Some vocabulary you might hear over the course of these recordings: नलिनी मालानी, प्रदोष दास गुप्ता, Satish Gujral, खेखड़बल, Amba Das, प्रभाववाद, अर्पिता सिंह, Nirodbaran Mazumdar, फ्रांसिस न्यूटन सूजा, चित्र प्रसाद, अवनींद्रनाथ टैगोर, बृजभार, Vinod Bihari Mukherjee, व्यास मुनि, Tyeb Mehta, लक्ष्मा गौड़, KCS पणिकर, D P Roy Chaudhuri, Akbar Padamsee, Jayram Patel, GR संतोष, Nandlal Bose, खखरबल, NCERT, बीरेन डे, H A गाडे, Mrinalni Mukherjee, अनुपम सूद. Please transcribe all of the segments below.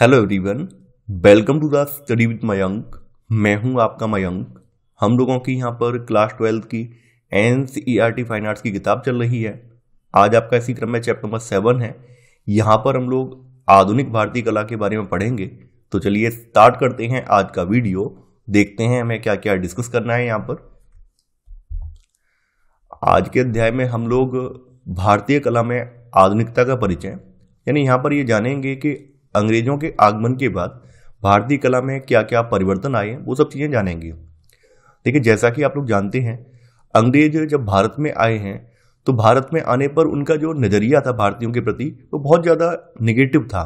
Hello everyone, welcome to the study with Mayank. मैं हूं आपका मयंक। हम लोगों की यहां पर क्लास 12 की NCERT फाइन आर्ट्स की किताब चल रही है। आज आपका इसी क्रम में चैप्टर नंबर 7 है। यहां पर हम लोग आधुनिक भारतीय कला के बारे में पढ़ेंगे। तो चलिए स्टार्ट करते हैं आज का वीडियो। देखते हैं हमें क्या क्या डिस्कस करना है। यहाँ पर आज के अध्याय में हम लोग भारतीय कला में आधुनिकता का परिचय, यानी यहाँ पर ये जानेंगे कि अंग्रेजों के आगमन के बाद भारतीय कला में क्या क्या परिवर्तन आए हैं, वो सब चीज़ें जानेंगे। देखिए, जैसा कि आप लोग जानते हैं, अंग्रेज जब भारत में आए हैं तो भारत में आने पर उनका जो नज़रिया था भारतीयों के प्रति, वो बहुत ज़्यादा नेगेटिव था।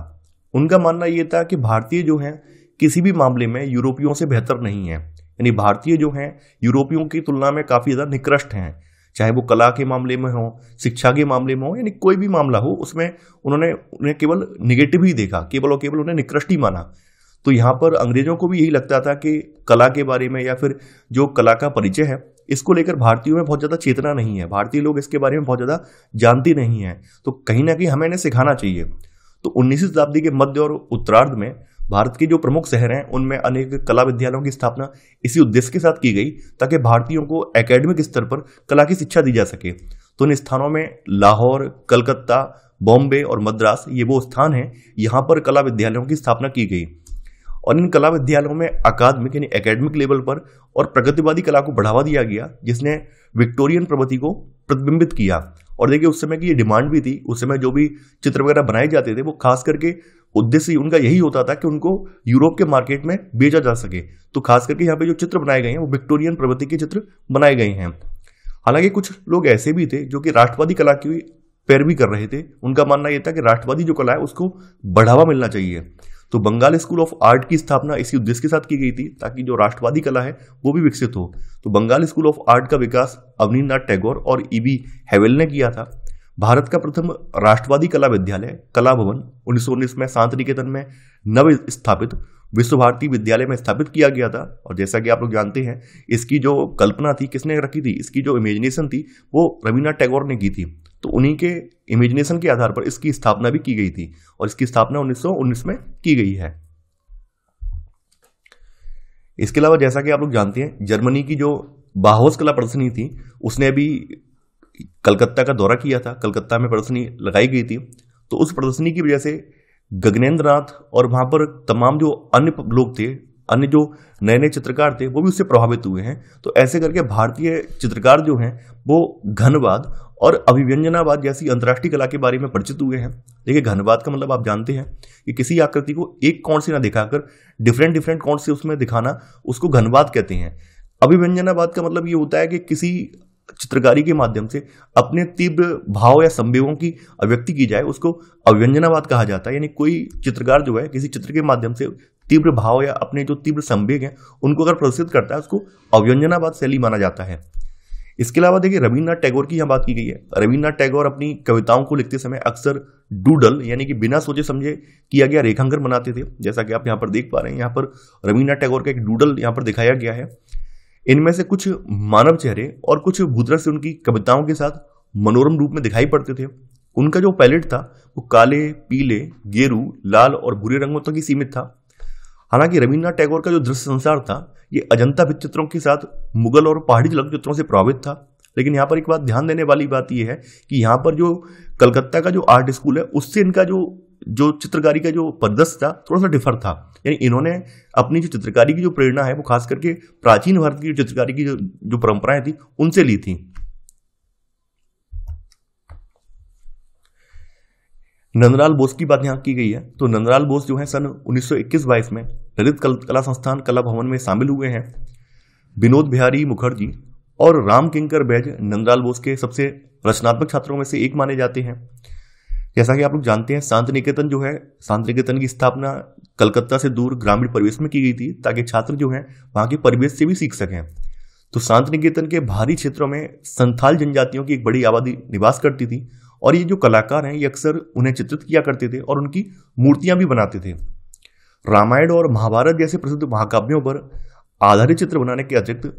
उनका मानना ये था कि भारतीय जो हैं किसी भी मामले में यूरोपियों से बेहतर नहीं है, यानी भारतीय जो हैं यूरोपियों की तुलना में काफ़ी ज़्यादा निकृष्ट हैं, चाहे वो कला के मामले में हो, शिक्षा के मामले में हो, यानी कोई भी मामला हो उसमें उन्होंने उन्हें केवल निगेटिव ही देखा, केवल और केवल उन्हें निकृष्ट ही माना। तो यहाँ पर अंग्रेजों को भी यही लगता था कि कला के बारे में या फिर जो कला का परिचय है इसको लेकर भारतीयों में बहुत ज़्यादा चेतना नहीं है, भारतीय लोग इसके बारे में बहुत ज़्यादा जानते नहीं हैं, तो कहीं ना कहीं हमें इन्हें सिखाना चाहिए। तो 19वीं शताब्दी के मध्य और उत्तरार्ध में भारत के जो प्रमुख शहर हैं उनमें अनेक कला विद्यालयों की स्थापना इसी उद्देश्य के साथ की गई ताकि भारतीयों को एकेडमिक स्तर पर कला की शिक्षा दी जा सके। तो इन स्थानों में लाहौर, कलकत्ता, बॉम्बे और मद्रास, ये वो स्थान हैं यहाँ पर कला विद्यालयों की स्थापना की गई। और इन कला विद्यालयों में अकादमिक यानी एकेडमिक लेवल पर और प्रगतिवादी कला को बढ़ावा दिया गया, जिसने विक्टोरियन प्रवृत्ति को प्रतिबिंबित किया। और देखिए, उस समय की ये डिमांड भी थी, उस समय जो भी चित्र वगैरह बनाए जाते थे वो खास करके उद्देश्य उनका यही होता था कि उनको यूरोप के मार्केट में बेचा जा सके। तो खास करके यहाँ पे जो चित्र बनाए गए हैं वो विक्टोरियन प्रवृत्ति के चित्र बनाए गए हैं। हालांकि कुछ लोग ऐसे भी थे जो कि राष्ट्रवादी कला की पैरवी कर रहे थे। उनका मानना यह था कि राष्ट्रवादी जो कला है उसको बढ़ावा मिलना चाहिए। तो बंगाल स्कूल ऑफ आर्ट की स्थापना इसी उद्देश्य के साथ की गई थी ताकि जो राष्ट्रवादी कला है वो भी विकसित हो। तो बंगाल स्कूल ऑफ आर्ट का विकास अवनींद्रनाथ टैगोर और E B हैवेल ने किया था। भारत का प्रथम राष्ट्रवादी कला विद्यालय कला भवन 1919 में शांतिनिकेतन में नव स्थापित विश्व भारती विद्यालय में स्थापित किया गया था। और जैसा कि आप लोग जानते हैं, इसकी जो कल्पना थी किसने रखी थी, इसकी जो इमेजिनेशन थी वो रविन्द्रनाथ टैगोर ने की थी। तो उन्हीं के इमेजिनेशन के आधार पर इसकी स्थापना भी की गई थी और इसकी स्थापना 1919 में की गई है। इसके अलावा जैसा कि आप लोग जानते हैं, जर्मनी की जो बाहौस कला प्रदर्शनी थी उसने भी कलकत्ता का दौरा किया था। कलकत्ता में प्रदर्शनी लगाई गई थी। तो उस प्रदर्शनी की वजह से गगनेंद्रनाथ और वहाँ पर तमाम जो अन्य लोग थे, अन्य जो नए नए चित्रकार थे वो भी उससे प्रभावित हुए हैं। तो ऐसे करके भारतीय चित्रकार जो हैं वो घनवाद और अभिव्यंजनावाद जैसी अंतर्राष्ट्रीय कला के बारे में परिचित हुए हैं। देखिए, घनवाद का मतलब आप जानते हैं कि किसी आकृति को एक कोण से ना दिखाकर डिफरेंट कोण से उसमें दिखाना, उसको घनवाद कहते हैं। अभिव्यंजनावाद का मतलब ये होता है कि किसी चित्रकारी के माध्यम से अपने तीव्र भाव या संवेगों की अभिव्यक्ति की जाए, उसको अभिव्यंजनावाद कहा जाता है। यानी कोई चित्रकार जो है किसी चित्र के माध्यम से तीव्र भाव या अपने जो तीव्र संवेग हैं उनको अगर प्रदर्शित करता है उसको अभिव्यंजनावाद शैली माना जाता है। इसके अलावा देखिए, रविन्द्रनाथ टैगोर की यहाँ बात की गई है। रविन्द्रनाथ टैगोर अपनी कविताओं को लिखते समय अक्सर डूडल यानी कि बिना सोचे समझे किया गया रेखांकन बनाते थे। जैसा कि आप यहाँ पर देख पा रहे हैं, यहाँ पर रविन्द्रनाथ टैगोर का एक डूडल यहाँ पर दिखाया गया है। इनमें से कुछ मानव चेहरे और कुछ भूदृश्य उनकी कविताओं के साथ मनोरम रूप में दिखाई पड़ते थे। उनका जो पैलेट था वो काले, पीले, गेरू, लाल और भूरे रंगों तक ही सीमित था। हालांकि रविन्द्रनाथ टैगोर का जो दृश्य संसार था ये अजंता भित्ति चित्रों के साथ मुगल और पहाड़ी लघु चित्रों से प्रभावित था। लेकिन यहाँ पर एक बात ध्यान देने वाली बात यह है कि यहाँ पर जो कलकत्ता का जो आर्ट स्कूल है उससे इनका जो चित्रकारी का जो परिदृश्य था थोड़ा सा डिफर था। यानी इन्होंने अपनी जो चित्रकारी की जो प्रेरणा है वो खास करके प्राचीन भारत की चित्रकारी की जो परंपराएं थी उनसे ली थी। नंदलाल बोस की बात यहाँ की गई है। तो नंदलाल बोस जो है सन 1921-22 में ललित कला संस्थान कला भवन में शामिल हुए हैं। विनोद बिहारी मुखर्जी और रामकिंकर बैज नंदलाल बोस के सबसे रचनात्मक छात्रों में से एक माने जाते हैं। जैसा कि आप लोग जानते हैं, शांतिनिकेतन जो है, शांतिनिकेतन की स्थापना कलकत्ता से दूर ग्रामीण परिवेश में की गई थी ताकि छात्र जो हैं वहाँ के परिवेश से भी सीख सकें। तो शांतिनिकेतन के भारी क्षेत्रों में संथाल जनजातियों की एक बड़ी आबादी निवास करती थी और ये जो कलाकार हैं ये अक्सर उन्हें चित्रित किया करते थे और उनकी मूर्तियाँ भी बनाते थे। रामायण और महाभारत जैसे प्रसिद्ध महाकाव्यों पर आधारित चित्र बनाने के अतिरिक्त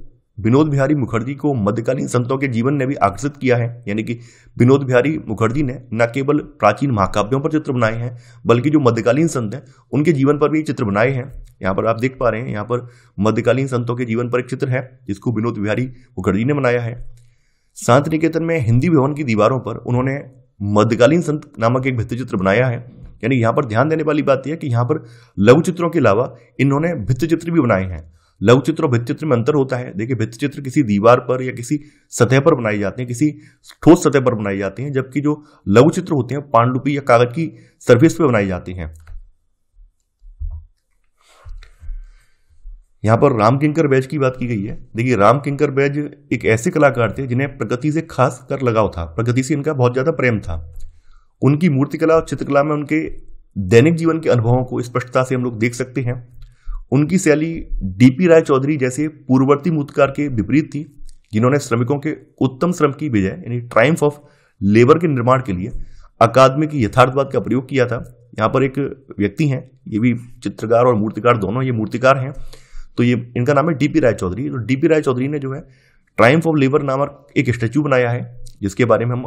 विनोद बिहारी मुखर्जी को मध्यकालीन संतों के जीवन ने भी आकर्षित किया है, यानी कि विनोद बिहारी मुखर्जी ने न केवल प्राचीन महाकाव्यों पर चित्र बनाए हैं बल्कि जो मध्यकालीन संत हैं उनके जीवन पर भी चित्र बनाए हैं। यहाँ पर आप देख पा रहे हैं, यहाँ पर मध्यकालीन संतों के जीवन पर एक चित्र है जिसको विनोद बिहारी मुखर्जी ने बनाया है। शांतिनिकेतन में हिंदी भवन की दीवारों पर उन्होंने मध्यकालीन संत नामक एक भित्तिचित्र बनाया है, यानी यहाँ पर ध्यान देने वाली बात यह कि यहाँ पर लघु चित्रों के अलावा इन्होंने भित्तिचित्र भी बनाए हैं। लघु चित्र और भित्तिचित्र में अंतर होता है। देखिए, भित्तिचित्र किसी दीवार पर या किसी सतह पर बनाए जाते हैं, किसी ठोस सतह पर बनाए जाते हैं, जबकि जो लघु चित्र होते हैं पांडुलिपि या कागज की सरफेस पर बनाए जाते हैं। यहाँ पर रामकिंकर बैज की बात की गई है। देखिए, रामकिंकर बैज एक ऐसे कलाकार थे जिन्हें प्रकृति से खास कर लगाव था, प्रकृति से इनका बहुत ज्यादा प्रेम था। उनकी मूर्तिकला और चित्रकला में उनके दैनिक जीवन के अनुभवों को स्पष्टता से हम लोग देख सकते हैं। उनकी शैली डीपी राय चौधरी जैसे पूर्ववर्ती मूर्तिकार के विपरीत थी, जिन्होंने श्रमिकों के उत्तम श्रम की बजाय यानी ट्रायम्फ ऑफ लेबर के निर्माण के लिए अकादमी की यथार्थवाद का प्रयोग किया था। यहाँ पर एक व्यक्ति हैं, ये भी चित्रकार और मूर्तिकार दोनों, ये मूर्तिकार हैं, तो ये इनका नाम है डीपी राय चौधरी। तो डीपी राय चौधरी ने जो है ट्रायम्फ ऑफ लेबर नामक एक स्टैचू बनाया है, जिसके बारे में हम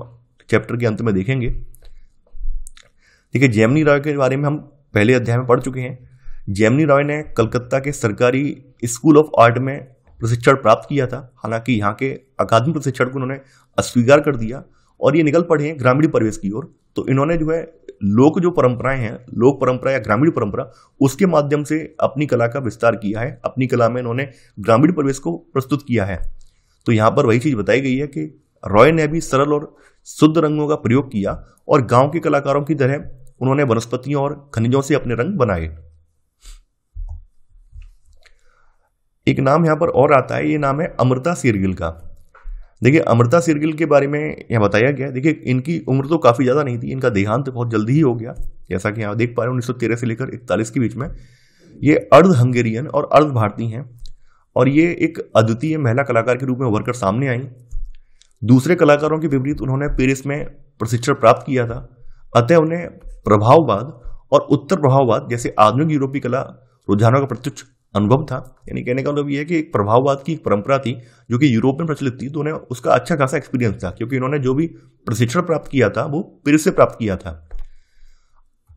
चैप्टर के अंत में देखेंगे। देखिए, जैमिनी रॉय के बारे में हम पहले अध्याय में पढ़ चुके हैं। जैमिनी रॉय ने कलकत्ता के सरकारी स्कूल ऑफ आर्ट में प्रशिक्षण प्राप्त किया था। हालांकि यहाँ के अकादमिक प्रशिक्षण को उन्होंने अस्वीकार कर दिया और ये निकल पड़े हैं ग्रामीण परिवेश की ओर। तो इन्होंने जो है लोक जो परंपराएं हैं, लोक परंपरा या ग्रामीण परंपरा, उसके माध्यम से अपनी कला का विस्तार किया है। अपनी कला में इन्होंने ग्रामीण परिवेश को प्रस्तुत किया है। तो यहाँ पर वही चीज़ बताई गई है कि रॉय ने भी सरल और शुद्ध रंगों का प्रयोग किया और गाँव के कलाकारों की तरह उन्होंने वनस्पतियों और खनिजों से अपने रंग बनाए। एक नाम यहाँ पर और आता है, ये नाम है अमृता शेरगिल का। देखिए, अमृता शेरगिल के बारे में यहाँ बताया गया है। देखिए, इनकी उम्र तो काफ़ी ज़्यादा नहीं थी, इनका देहांत बहुत जल्दी ही हो गया, जैसा कि यहाँ देख पा रहे हैं 1913 से लेकर 1941 के बीच में। ये अर्ध हंगेरियन और अर्ध भारतीय हैं और ये एक अद्वितीय महिला कलाकार के रूप में उभर कर सामने आई। दूसरे कलाकारों के विपरीत उन्होंने पेरिस में प्रशिक्षण प्राप्त किया था, अतः उन्हें प्रभाववाद और उत्तर प्रभाववाद जैसे आधुनिक यूरोपीय कला रुझानों का प्रत्यक्ष अनुभव था। यानी कहने का मतलब यह है कि एक प्रभाववाद की एक परंपरा थी जो कि यूरोप में प्रचलित थी, तो उन्हें उसका अच्छा खासा एक्सपीरियंस था, क्योंकि उन्होंने जो भी प्रशिक्षण प्राप्त किया था वो पेरिस से प्राप्त किया था।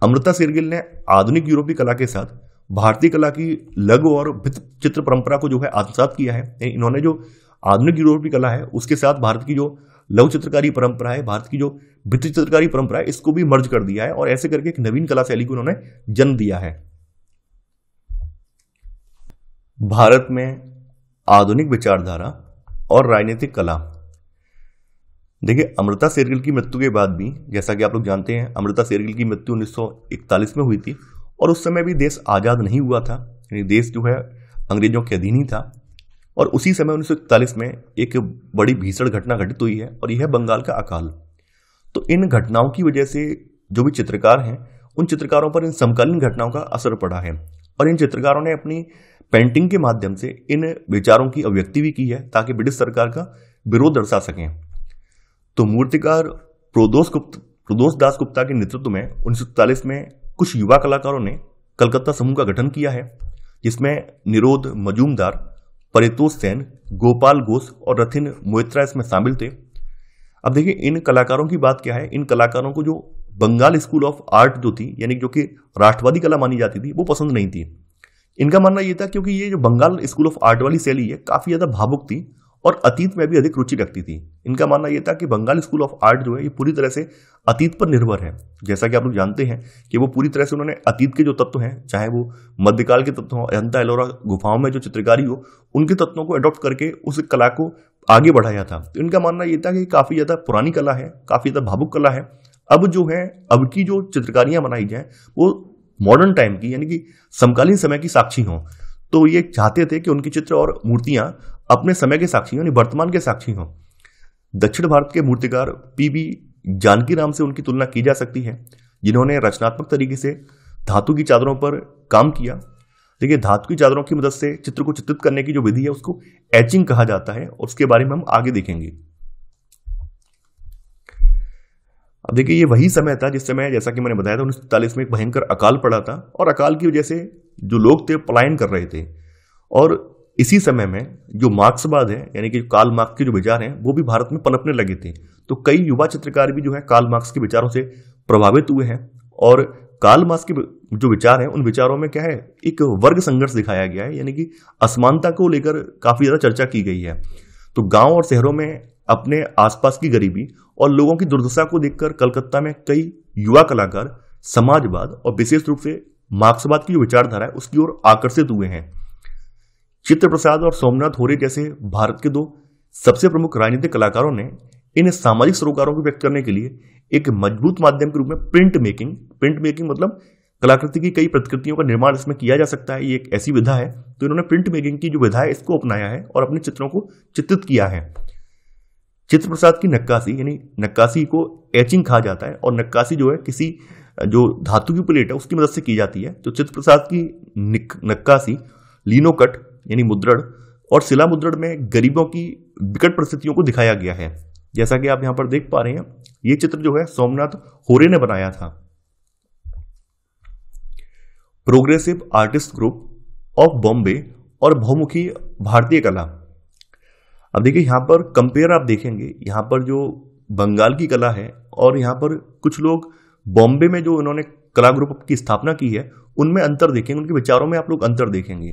अमृता शेरगिल ने आधुनिक यूरोपीय कला के साथ भारतीय कला की लघु और चित्र परंपरा को जो है आत्मसात किया है। इन्होंने जो आधुनिक यूरोपीय कला है उसके साथ भारत की जो लघु चित्रकारी परंपरा है, भारत की जो भित्ति चित्रकारी परंपरा है, इसको भी मर्ज कर दिया है और ऐसे करके एक नवीन कला शैली को उन्होंने जन्म दिया है। भारत में आधुनिक विचारधारा और राजनीतिक कला। देखिए, अमृता शेरगिल की मृत्यु के बाद भी, जैसा कि आप लोग जानते हैं, अमृता शेरगिल की मृत्यु 1941 में हुई थी और उस समय भी देश आज़ाद नहीं हुआ था, यानी देश जो है अंग्रेजों के अधीन ही था। और उसी समय 1941 में एक बड़ी भीषण घटना घटित हुई है और यह है बंगाल का अकाल। तो इन घटनाओं की वजह से जो भी चित्रकार हैं उन चित्रकारों पर इन समकालीन घटनाओं का असर पड़ा है और इन चित्रकारों ने अपनी पेंटिंग के माध्यम से इन विचारों की अभिव्यक्ति भी की है ताकि ब्रिटिश सरकार का विरोध दर्शा सकें। तो मूर्तिकार प्रदोष दास गुप्ता के नेतृत्व में 1941 में कुछ युवा कलाकारों ने कलकत्ता समूह का गठन किया है, जिसमें निरोध मजूमदार, परितोष सेन, गोपाल घोष और रथिन मोहित्रा इसमें शामिल थे। अब देखिए, इन कलाकारों की बात क्या है। इन कलाकारों को जो बंगाल स्कूल ऑफ आर्ट जो थी, यानी जो कि राष्ट्रवादी कला मानी जाती थी, वो पसंद नहीं थी। इनका मानना यह था क्योंकि ये जो बंगाल स्कूल ऑफ आर्ट वाली शैली है काफ़ी ज़्यादा भावुक थी और अतीत में भी अधिक रुचि रखती थी। इनका मानना यह था कि बंगाल स्कूल ऑफ आर्ट जो है ये पूरी तरह से अतीत पर निर्भर है। जैसा कि आप लोग जानते हैं कि वो पूरी तरह से उन्होंने अतीत के जो तत्व हैं, चाहे वो मध्यकाल के तत्व हों, अजंता एलोरा गुफाओं में जो चित्रकारी हो, उनके तत्वों को अडॉप्ट करके उस कला को आगे बढ़ाया था। तो इनका मानना यह था कि काफ़ी ज़्यादा पुरानी कला है, काफ़ी ज़्यादा भावुक कला है, अब जो है अब की जो चित्रकारियाँ बनाई जाएँ वो मॉडर्न टाइम की, यानी कि समकालीन समय की साक्षी हों। तो ये चाहते थे कि उनके चित्र और मूर्तियां अपने समय के साक्षी हों, यानी वर्तमान के साक्षी हों। दक्षिण भारत के मूर्तिकार पीबी जानकीराम से उनकी तुलना की जा सकती है, जिन्होंने रचनात्मक तरीके से धातु की चादरों पर काम किया। देखिए, धातु की चादरों की मदद से चित्र को चित्रित करने की जो विधि है उसको एचिंग कहा जाता है, और उसके बारे में हम आगे देखेंगे। अब देखिए, ये वही समय था जिस समय, जैसा कि मैंने बताया था, 1947 में एक भयंकर अकाल पड़ा था और अकाल की वजह से जो लोग थे पलायन कर रहे थे और इसी समय में जो मार्क्सवाद है यानी कि कार्ल मार्क्स के जो विचार हैं वो भी भारत में पनपने लगे थे। तो कई युवा चित्रकार भी जो है कार्ल मार्क्स के विचारों से प्रभावित हुए हैं और कार्ल मार्क्स के जो विचार हैं उन विचारों में क्या है एक वर्ग संघर्ष दिखाया गया है, यानी कि असमानता को लेकर काफ़ी ज़्यादा चर्चा की गई है। तो गाँव और शहरों में अपने आसपास की गरीबी और लोगों की दुर्दशा को देखकर कलकत्ता में कई युवा कलाकार समाजवाद और विशेष रूप से मार्क्सवाद की जो विचारधारा है उसकी ओर आकर्षित हुए हैं। चित्र प्रसाद और सोमनाथ होरे जैसे भारत के दो सबसे प्रमुख राजनीतिक कलाकारों ने इन सामाजिक सरोकारों को व्यक्त करने के लिए एक मजबूत माध्यम के रूप में प्रिंट मेकिंग मतलब कलाकृति की कई प्रतिकृतियों का निर्माण इसमें किया जा सकता है, ये एक ऐसी विधा है। तो इन्होंने प्रिंट मेकिंग की जो विधा है इसको अपनाया है और अपने चित्रों को चित्रित किया है। चित्र प्रसाद की नक्काशी यानी नक्काशी को एचिंग कहा जाता है और नक्काशी जो है किसी जो धातु की प्लेट है उसकी मदद से की जाती है। तो चित्र प्रसाद की नक्काशी लीनोकट यानी मुद्रण और शिला मुद्रण में गरीबों की विकट परिस्थितियों को दिखाया गया है। जैसा कि आप यहां पर देख पा रहे हैं ये चित्र जो है सोमनाथ होरे ने बनाया था। Progressive artist group of Bombay और बहुमुखी भारतीय कला। अब देखिए यहाँ पर कंपेयर आप देखेंगे, यहाँ पर जो बंगाल की कला है और यहाँ पर कुछ लोग बॉम्बे में जो उन्होंने कला ग्रुप की स्थापना की है उनमें अंतर देखेंगे, उनके विचारों में आप लोग अंतर देखेंगे।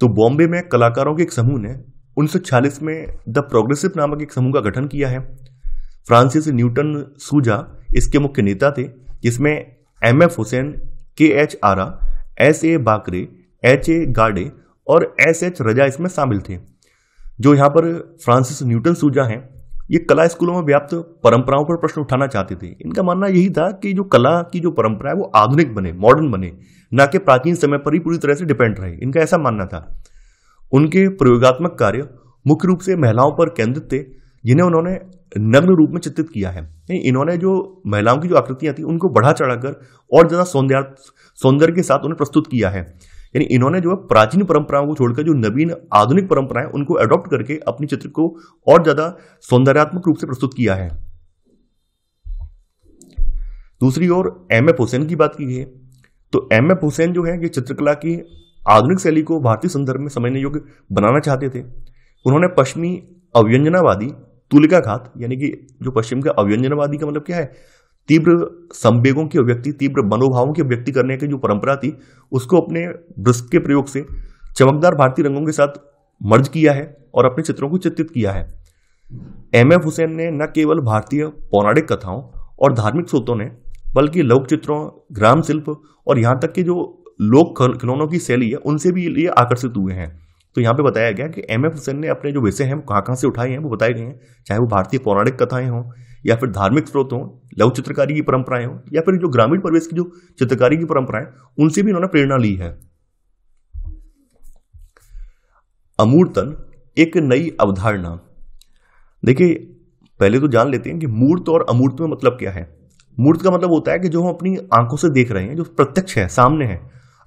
तो बॉम्बे में कलाकारों के एक समूह ने 1946 में द प्रोग्रेसिव नामक एक समूह का गठन किया है। फ्रांसिस न्यूटन सूजा इसके मुख्य नेता थे, जिसमें M F Hussain, K H Ara, S A Bakre, H A गाडे और S H रजा इसमें शामिल थे। जो यहाँ पर फ्रांसिस न्यूटन सूजा हैं ये कला स्कूलों में व्याप्त परंपराओं पर प्रश्न उठाना चाहते थे। इनका मानना यही था कि जो कला की जो परंपरा है वो आधुनिक बने, मॉडर्न बने, ना कि प्राचीन समय पर ही पूरी तरह से डिपेंड रहे, इनका ऐसा मानना था। उनके प्रयोगात्मक कार्य मुख्य रूप से महिलाओं पर केंद्रित थे जिन्हें उन्होंने नग्न रूप में चित्रित किया है। इन्होंने जो महिलाओं की जो आकृतियाँ थी उनको बढ़ा चढ़ाकर और ज़्यादा सौंदर्य के साथ उन्हें प्रस्तुत किया है। यानी इन्होंने जो है प्राचीन परंपराओं को छोड़कर जो नवीन आधुनिक परंपराएं उनको अडॉप्ट करके अपने चित्र को और ज्यादा सौंदर्यात्मक रूप से प्रस्तुत किया है। दूसरी ओर M F हुसैन की बात की गई तो M F हुसैन जो है ये चित्रकला की आधुनिक शैली को भारतीय संदर्भ में समझने योग्य बनाना चाहते थे। उन्होंने पश्चिमी अव्यंजनावादी तुलिकाघात यानी कि जो पश्चिम का अव्यंजनावादी का मतलब क्या है, तीव्र संवेगों की अभिव्यक्ति, तीव्र मनोभावों की अभिव्यक्ति करने की जो परंपरा थी उसको अपने ब्रश के प्रयोग से चमकदार भारतीय रंगों के साथ मर्ज किया है और अपने चित्रों को चित्रित किया है। M F हुसैन ने न केवल भारतीय पौराणिक कथाओं और धार्मिक स्रोतों ने बल्कि लोक चित्रों, ग्राम शिल्प और यहाँ तक के जो लोक खिलौनों की शैली है उनसे भी ये आकर्षित हुए हैं। तो यहाँ पे बताया गया कि M F हुसैन ने अपने जो विषय हैं कहाँ से उठाए हैं वो बताए गए हैं, चाहे वो भारतीय पौराणिक कथाएं हों या फिर धार्मिक स्रोत हों, लघु चित्रकारी की परंपराएं हों या फिर जो ग्रामीण परिवेश की जो चित्रकारी की परंपराएं उनसे भी इन्होंने प्रेरणा ली है। अमूर्तन एक नई अवधारणा। देखिए पहले तो जान लेते हैं कि मूर्त और अमूर्त में मतलब क्या है। मूर्त का मतलब होता है कि जो हम अपनी आंखों से देख रहे हैं, जो प्रत्यक्ष है, सामने है।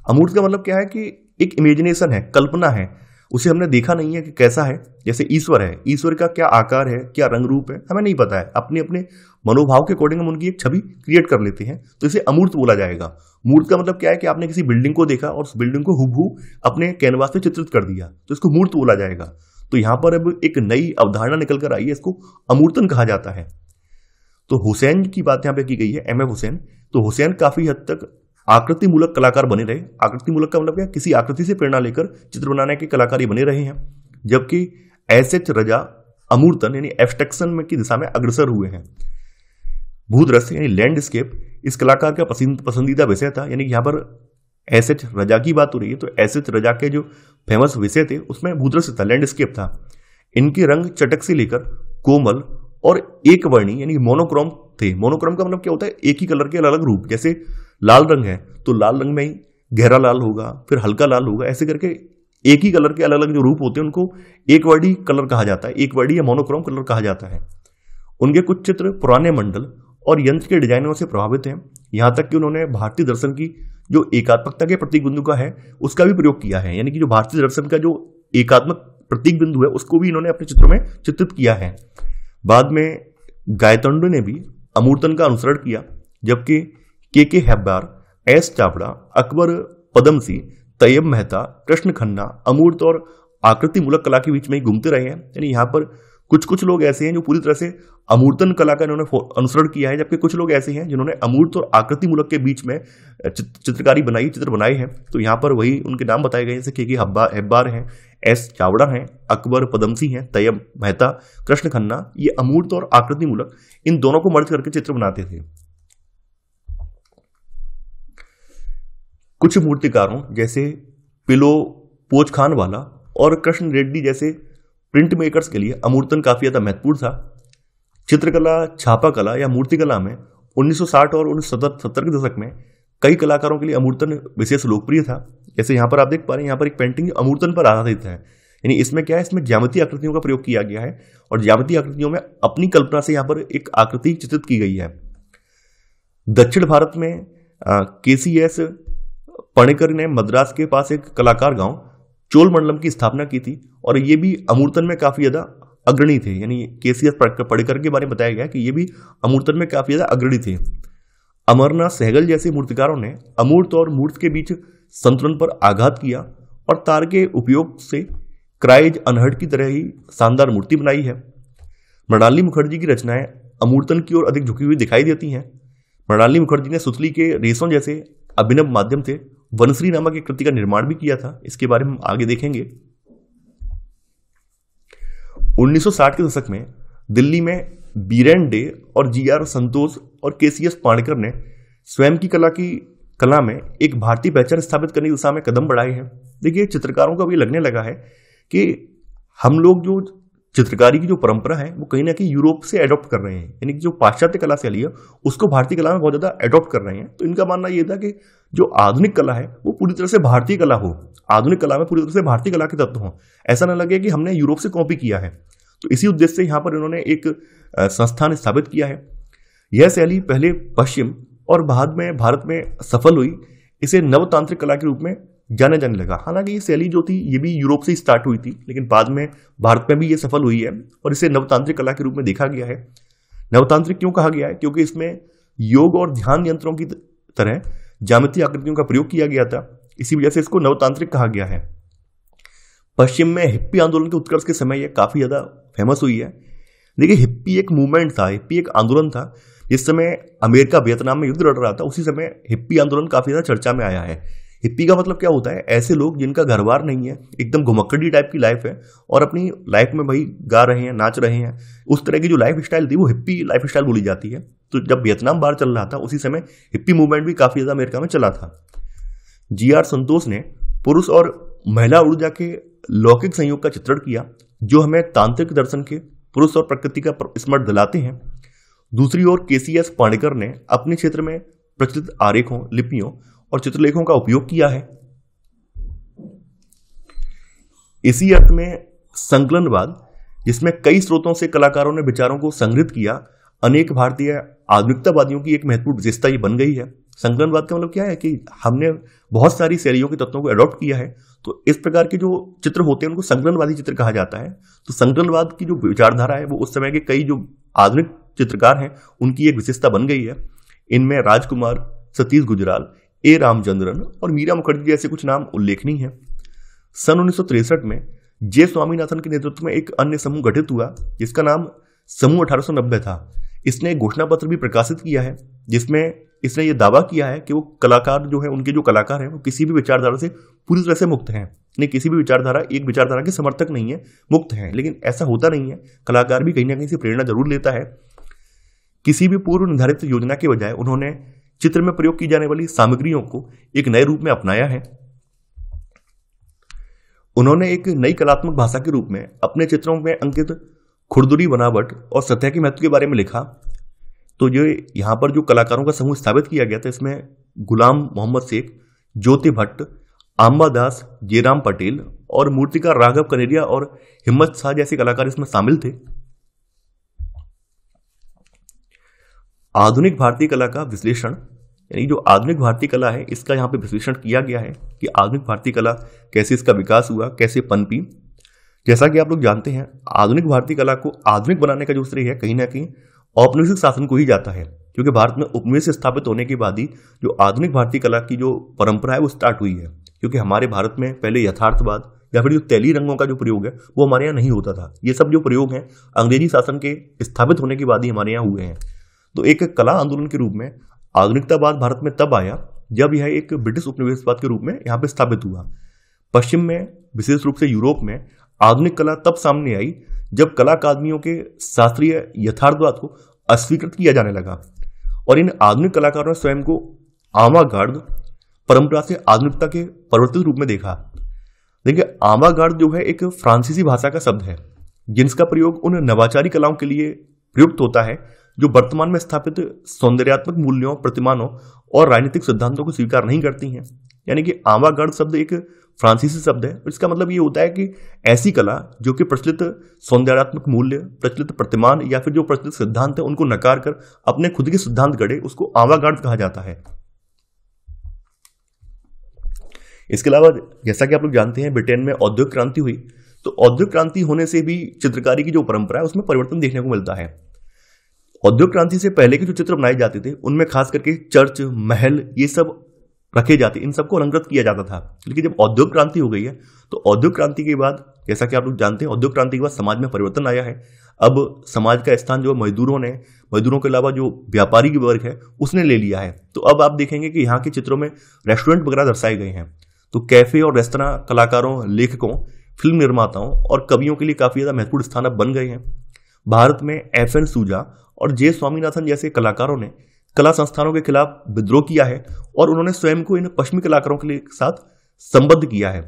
अमूर्त का मतलब क्या है कि एक इमेजिनेशन है, कल्पना है, उसे हमने देखा नहीं है कि कैसा है। जैसे ईश्वर है, ईश्वर का क्या आकार है, क्या रंग रूप है, हमें नहीं पता है, अपने अपने मनोभाव के अकॉर्डिंग हम उनकी एक छवि क्रिएट कर लेते हैं, तो इसे अमूर्त बोला जाएगा। मूर्त का मतलब क्या है कि आपने किसी बिल्डिंग को देखा और उस बिल्डिंग को हुबहू अपने कैनवास पे चित्रित कर दिया, तो इसको मूर्त बोला जाएगा। तो यहाँ पर अब एक नई अवधारणा निकल कर आई है, इसको अमूर्तन कहा जाता है। तो हुसैन की बात यहाँ पे की गई है, M F हुसैन। तो हुसैन काफी हद तक आकृति मूलक कलाकार बने रहे। आकृति मूलक का मतलब क्या, किसी आकृति से प्रेरणा लेकर चित्र बनाने के कलाकार ही बने रहे हैं। जबकि S H रजा अमूर्तन यानी एब्स्ट्रैक्शन में की दिशा में अग्रसर हुए हैं। भूदृश्य यानी लैंडस्केप इस कलाकार का पसंदीदा विषय था, यानी यहाँ पर S H रजा की बात हो रही है। तो S H रजा के जो फेमस विषय थे उसमें भूदृश्य था, लैंडस्केप था। इनके रंग चटक से लेकर कोमल और एक वर्णी यानी मोनोक्रोम थे। मोनोक्रोम का मतलब क्या होता है, एक ही कलर के अलग अलग रूप। जैसे लाल रंग है तो लाल रंग में ही गहरा लाल होगा, फिर हल्का लाल होगा, ऐसे करके एक ही कलर के अलग अलग जो रूप होते हैं उनको एकवर्णी कलर कहा जाता है, एकवर्णी या मोनोक्रोम कलर कहा जाता है। उनके कुछ चित्र पुराने मंडल और यंत्र के डिजाइनों से प्रभावित हैं। यहाँ तक कि उन्होंने भारतीय दर्शन की जो एकात्मकता के प्रतीक बिंदु का है उसका भी प्रयोग किया है, यानी कि जो भारतीय दर्शन का जो एकात्मक प्रतीक बिंदु है उसको भी इन्होंने अपने चित्रों में चित्रित किया है। बाद में गायतोंडो ने भी अमूर्तन का अनुसरण किया, जबकि K H हैब्बार, S Chavda, Akbar Padamsee, Tyeb Mehta, Krishen Khanna अमूर्त और आकृति मूलक कला के बीच में ही घूमते रहे हैं। यानी यहाँ पर कुछ कुछ लोग ऐसे हैं जो पूरी तरह से अमूर्तन कला का इन्होंने अनुसरण किया है, जबकि कुछ लोग ऐसे हैं जिन्होंने अमूर्त और आकृति मूलक के बीच में चित्रकारी बनाई, चित्र बनाए हैं। तो यहाँ पर वही उनके नाम बताए गए, जैसे के हेब्बार हैं, एस चावड़ा हैं, अकबर पदमसी हैं, तैयब मेहता, कृष्ण खन्ना। ये अमूर्त और आकृति मूलक इन दोनों को मर्ज करके चित्र बनाते थे। कुछ मूर्तिकारों जैसे पिलो पोच खान वाला और कृष्ण रेड्डी जैसे प्रिंट मेकर्स के लिए अमूर्तन काफी ज्यादा महत्वपूर्ण था। चित्रकला, छापा कला या मूर्तिकला में 1960 और 1970 के दशक में कई कलाकारों के लिए अमूर्तन विशेष लोकप्रिय था। जैसे यहाँ पर आप देख पा रहे हैं, यहाँ पर एक पेंटिंग अमूर्तन पर आधारित है। यानी इसमें क्या है, इसमें ज्यामितीय आकृतियों का प्रयोग किया गया है और ज्यामितीय आकृतियों में अपनी कल्पना से यहाँ पर एक आकृति चित्रित की गई है। दक्षिण भारत में KCS पणिकर ने मद्रास के पास एक कलाकार गाँव चोल मंडलम की स्थापना की थी और ये भी अमूर्तन में काफी ज्यादा अग्रणी थे। यानी KCS पणिकर के बारे में बताया गया कि ये भी अमूर्तन में काफी ज्यादा अग्रणी थे। अमरनाथ सहगल जैसे मूर्तिकारों ने अमूर्त और मूर्त के बीच संतुलन पर आघात किया और तार के उपयोग से क्राइज अनहट की तरह ही शानदार मूर्ति बनाई है। मृणालिनी मुखर्जी की रचनाएं अमूर्तन की ओर अधिक झुकी हुई दिखाई देती हैं। मृणालिनी मुखर्जी ने सुतली के रेशों जैसे अभिनव माध्यम से वनश्री नामक एक कृति का निर्माण भी किया था। इसके बारे में हम आगे देखेंगे। 1960 के दशक में दिल्ली में बीरेन डे और GR संतोष और KCS पाणिकर ने स्वयं की कला में एक भारतीय पहचान स्थापित करने की दिशा में कदम बढ़ाए हैं। देखिए, चित्रकारों का भी लगने लगा है कि हम लोग जो चित्रकारी की जो परंपरा है वो कहीं ना कहीं यूरोप से एडॉप्ट कर रहे हैं। यानी कि जो पाश्चात्य कला शैली है उसको भारतीय कला में बहुत ज़्यादा एडॉप्ट कर रहे हैं। तो इनका मानना ये था कि जो आधुनिक कला है वो पूरी तरह से भारतीय कला हो, आधुनिक कला में पूरी तरह से भारतीय कला के तत्व हो, ऐसा ना लगे कि हमने यूरोप से कॉपी किया है। तो इसी उद्देश्य से यहाँ पर इन्होंने एक संस्थान स्थापित किया है। यह शैली पहले पश्चिम और बाद में भारत में सफल हुई। इसे नवतांत्रिक कला के रूप में जाने लगा। हालांकि ये शैली जो थी ये भी यूरोप से स्टार्ट हुई थी, लेकिन बाद में भारत में भी ये सफल हुई है और इसे नवतांत्रिक कला के रूप में देखा गया है। नवतांत्रिक क्यों कहा गया है, क्योंकि इसमें योग और ध्यान यंत्रों की तरह ज्यामितीय आकृतियों का प्रयोग किया गया था। इसी वजह से इसको नवतांत्रिक कहा गया है। पश्चिम में हिप्पी आंदोलन के उत्कर्ष के समय यह काफी ज्यादा फेमस हुई है। देखिए, हिप्पी एक मूवमेंट था, हिप्पी एक आंदोलन था। जिस समय अमेरिका वियतनाम में युद्ध लड़ रहा था उसी समय हिप्पी आंदोलन काफी ज्यादा चर्चा में आया है। हिप्पी का मतलब क्या होता है, ऐसे लोग जिनका घरबार नहीं है, एकदम घुमक्कड़ी टाइप की लाइफ है और अपनी लाइफ में भाई गा रहे हैं, नाच रहे हैं, उस तरह की जो लाइफ स्टाइल थी वो हिप्पी लाइफ स्टाइल बोली जाती है। तो जब वियतनाम वार चल रहा था उसी समय हिप्पी मूवमेंट भी काफी ज्यादा अमेरिका में चला था। GR संतोष ने पुरुष और महिला ऊर्जा के लौकिक संयोग का चित्रण किया जो हमें तांत्रिक दर्शन के पुरुष और प्रकृति का स्मरण दिलाते हैं। दूसरी ओर KCS पाणिकर ने अपने क्षेत्र में प्रचलित आरेखों, लिपियों और चित्रलेखों का उपयोग किया है। इसी अर्थ में संकलनवाद, जिसमें कई स्रोतों से कलाकारों ने विचारों को संग्रहित किया, अनेक भारतीय आधुनिकतावादियों की एक महत्वपूर्ण विशेषता ये बन गई है। संकलनवाद का मतलब क्या है कि हमने बहुत सारी शैलियों के तत्वों को अडॉप्ट किया है, तो इस प्रकार के जो चित्र होते हैं उनको संकलनवादी चित्र कहा जाता है। तो संकलनवाद की जो विचारधारा है वो उस समय के कई जो आधुनिक चित्रकार हैं उनकी एक विशेषता बन गई है। इनमें राजकुमार, सतीश गुजराल, ए रामचंद्रन और मीरा मुखर्जी जैसे कुछ नाम उल्लेखनीय हैं। सन 1963 में जय स्वामीनाथन के नेतृत्व में एक अन्य समूह गठित हुआ जिसका नाम समूह 1890 था। इसने घोषणा पत्र भी प्रकाशित किया है जिसमें इसने ये दावा किया है कि वो कलाकार जो है, उनके जो कलाकार हैं वो किसी भी विचारधारा से पूरी तरह से मुक्त हैं। नहीं, किसी भी विचारधारा, एक विचारधारा के समर्थक नहीं है, मुक्त हैं। लेकिन ऐसा होता नहीं है, कलाकार भी कहीं ना कहीं से प्रेरणा जरूर लेता है। किसी भी पूर्व निर्धारित योजना के बजाय उन्होंने चित्र में प्रयोग की जाने वाली सामग्रियों को एक नए रूप में अपनाया है। उन्होंने एक नई कलात्मक भाषा के रूप में अपने चित्रों में अंकित खुरदुरी बनावट और सतह के महत्व के बारे में लिखा। तो जो यहाँ पर जो कलाकारों का समूह स्थापित किया गया था इसमें गुलाम मोहम्मद शेख, ज्योति भट्ट, आंबा दास, जयराम पटेल और मूर्तिकार राघव कनेरिया और हिम्मत शाह जैसे कलाकार इसमें शामिल थे। आधुनिक भारतीय कला का विश्लेषण, यानी जो आधुनिक भारतीय कला है इसका यहाँ पे विश्लेषण किया गया है कि आधुनिक भारतीय कला कैसे, इसका विकास हुआ, कैसे पनपी। जैसा कि आप लोग जानते हैं, आधुनिक भारतीय कला को आधुनिक बनाने का जो श्रेय है कहीं ना कहीं औपनिवेशिक शासन को ही जाता है, क्योंकि भारत में उपनिवेश स्थापित होने के बाद ही जो आधुनिक भारतीय कला की जो परंपरा है वो स्टार्ट हुई है। क्योंकि हमारे भारत में पहले यथार्थवाद या फिर जो तैली रंगों का जो प्रयोग है वो हमारे यहाँ नहीं होता था। ये सब जो प्रयोग हैं अंग्रेजी शासन के स्थापित होने के बाद ही हमारे यहाँ हुए हैं। तो एक कला आंदोलन के रूप में आधुनिकतावाद भारत में तब आया जब यह एक ब्रिटिश उपनिवेशवाद के रूप में यहाँ पर स्थापित हुआ। पश्चिम में विशेष रूप से यूरोप में आधुनिक कला तब सामने आई जब कला अकादमियों के शास्त्रीय यथार्थवाद को अस्वीकृत किया जाने लगा और इन आधुनिक कलाकारों ने स्वयं को आवागार्ड परंपरा से आधुनिकता के परिवर्तित रूप में देखा। देखिए, आवागार्ड जो है एक फ्रांसीसी भाषा का शब्द है जिसका प्रयोग उन नवाचारी कलाओं के लिए प्रयुक्त होता है जो वर्तमान में स्थापित सौंदर्यात्मक मूल्यों, प्रतिमानों और राजनीतिक सिद्धांतों को स्वीकार नहीं करती हैं। यानी कि आवागार्ड शब्द एक फ्रांसीसी शब्द है। इसका मतलब ये होता है कि ऐसी कला जो कि प्रचलित सौंदर्यात्मक मूल्य, प्रचलित प्रतिमान या फिर जो प्रचलित सिद्धांत है उनको नकार कर अपने खुद के सिद्धांत गढ़े, उसको आवागार्ड कहा जाता है। इसके अलावा जैसा कि आप लोग जानते हैं ब्रिटेन में औद्योगिक क्रांति हुई, तो औद्योगिक क्रांति होने से भी चित्रकारी की जो परंपरा है उसमें परिवर्तन देखने को मिलता है। औद्योगिक क्रांति से पहले के जो चित्र बनाए जाते थे उनमें खास करके चर्च, महल, ये सब रखे जाते, इन सबको अलंकृत किया जाता था। लेकिन जब औद्योगिक क्रांति हो गई है तो औद्योगिक क्रांति के बाद, जैसा कि आप लोग जानते हैं, औद्योगिक क्रांति के बाद समाज में परिवर्तन आया है। अब समाज का स्थान जो मजदूरों के अलावा जो व्यापारी की वर्ग है उसने ले लिया है। तो अब आप देखेंगे कि यहाँ के चित्रों में रेस्टोरेंट वगैरह दर्शाए गए हैं। तो कैफे और रेस्तरां कलाकारों, लेखकों, फिल्म निर्माताओं और कवियों के लिए काफी ज्यादा महत्वपूर्ण स्थान अब बन गए हैं। भारत में FN सूजा और जे स्वामीनाथन जैसे कलाकारों ने कला संस्थानों के खिलाफ विद्रोह किया है और उन्होंने स्वयं को इन पश्चिमी कलाकारों के साथ संबद्ध किया है।